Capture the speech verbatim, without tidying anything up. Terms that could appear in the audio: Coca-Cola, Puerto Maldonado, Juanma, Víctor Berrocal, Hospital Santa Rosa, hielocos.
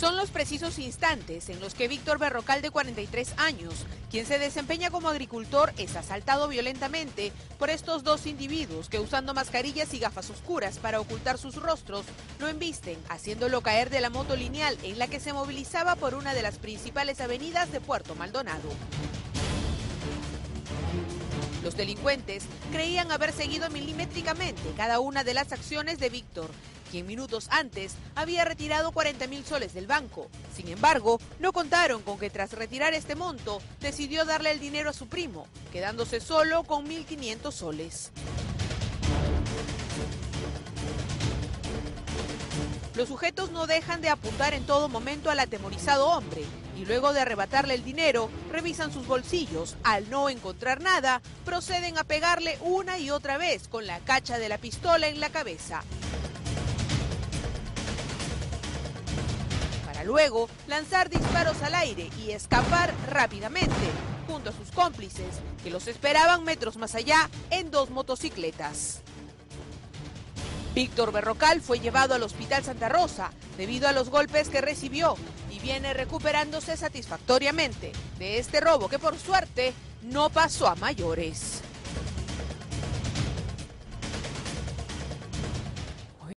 Son los precisos instantes en los que Víctor Berrocal, de cuarenta y tres años, quien se desempeña como agricultor, es asaltado violentamente por estos dos individuos que, usando mascarillas y gafas oscuras para ocultar sus rostros, lo embisten, haciéndolo caer de la moto lineal en la que se movilizaba por una de las principales avenidas de Puerto Maldonado. Los delincuentes creían haber seguido milimétricamente cada una de las acciones de Víctor, quien minutos antes había retirado cuarenta mil soles del banco. Sin embargo, no contaron con que tras retirar este monto, decidió darle el dinero a su primo, quedándose solo con mil quinientos soles. Los sujetos no dejan de apuntar en todo momento al atemorizado hombre y luego de arrebatarle el dinero, revisan sus bolsillos. Al no encontrar nada, proceden a pegarle una y otra vez con la cacha de la pistola en la cabeza, para luego lanzar disparos al aire y escapar rápidamente junto a sus cómplices, que los esperaban metros más allá en dos motocicletas. Víctor Berrocal fue llevado al Hospital Santa Rosa debido a los golpes que recibió y viene recuperándose satisfactoriamente de este robo que, por suerte, no pasó a mayores.